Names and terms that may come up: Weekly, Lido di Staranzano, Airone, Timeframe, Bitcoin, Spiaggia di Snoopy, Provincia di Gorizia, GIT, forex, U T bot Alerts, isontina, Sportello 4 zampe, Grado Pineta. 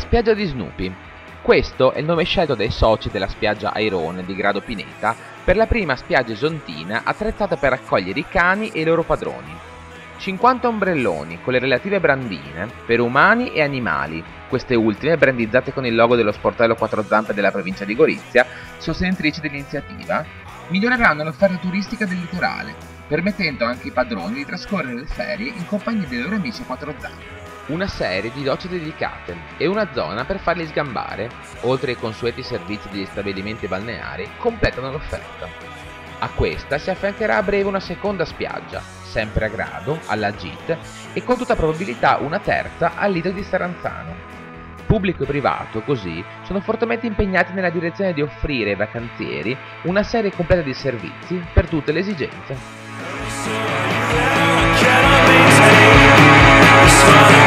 La spiaggia di Snoopy. Questo è il nome scelto dai soci della spiaggia Airone di Grado Pineta per la prima spiaggia isontina attrezzata per accogliere i cani e i loro padroni. 50 ombrelloni con le relative brandine per umani e animali, queste ultime brandizzate con il logo dello Sportello 4 Zampe della provincia di Gorizia, sostenitrice dell'iniziativa, miglioreranno l'offerta turistica del litorale, permettendo anche ai padroni di trascorrere le ferie in compagnia dei loro amici a quattro zampe. Una serie di docce dedicate e una zona per farli sgambare, oltre ai consueti servizi degli stabilimenti balneari, completano l'offerta. A questa si affiancherà a breve una seconda spiaggia, sempre a Grado, alla GIT, e con tutta probabilità una terza al lido di Saranzano. Pubblico e privato, così, sono fortemente impegnati nella direzione di offrire ai vacanzieri una serie completa di servizi per tutte le esigenze.